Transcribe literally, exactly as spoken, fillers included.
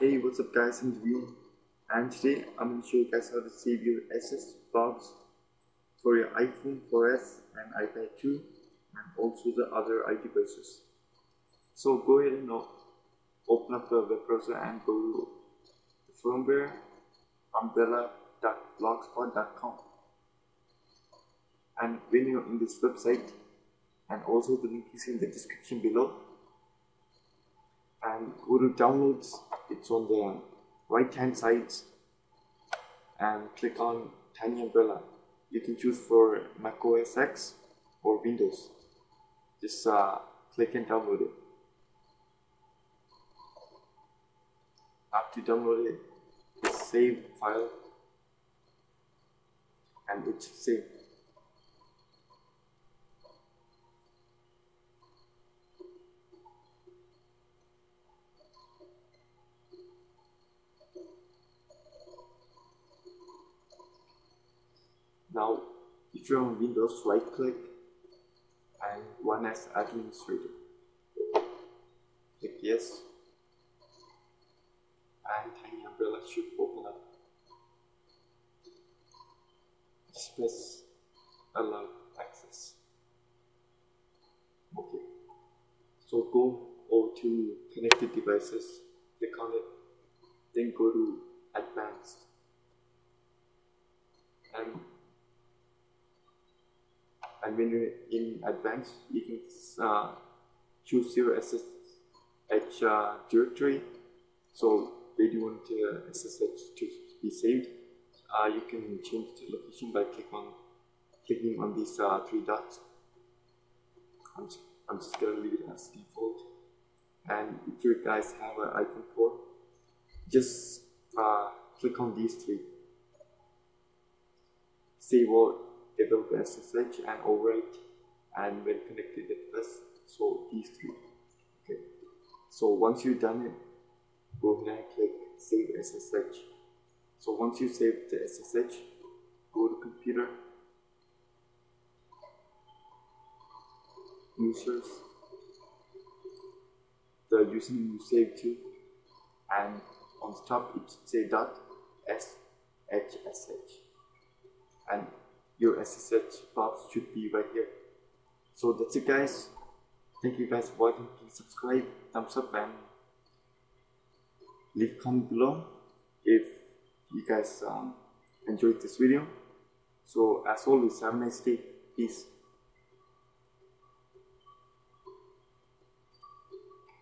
Hey, what's up guys, I'm Drew, and today I'm going to show you guys how to save your S S H logs for your iPhone four S and iPad two and also the other I T browsers. So go ahead and open up the web browser and go to firmware umbrella dot blogspot dot com, and when you're in this website, and also the link is in the description below, and go to downloads. It's on the right hand side and click on Tiny Umbrella. You can choose for Mac O S ten or Windows. Just uh, click and download it. After you download it, it's save file and it's saved. Now, if you're on Windows, right-click and run as administrator. Click yes, and Tiny Umbrella should open up. Just press allow access. Okay. So go over to connected devices, click on it, then go to advanced, and And when you're in advanced, you can uh, choose your S S H uh, directory. So if you want uh, S S H to be saved, uh, you can change the location by click on, clicking on these uh, three dots. I'm just, I'm just going to leave it as default. And if you guys have an iPhone four, just uh, click on these three. Save all. Enable the S S H and overwrite, and when connected it plus, so these three. Okay. So once you've done it, go ahead and click save S S H. So once you save the S S H, go to computer, users, the username you save to, and on the top it should say dot S H S H, and your S S H files should be right here. So that's it guys. Thank you guys for watching. Please subscribe, thumbs up, and leave a comment below if you guys um, enjoyed this video. So as always, have a nice day. Peace.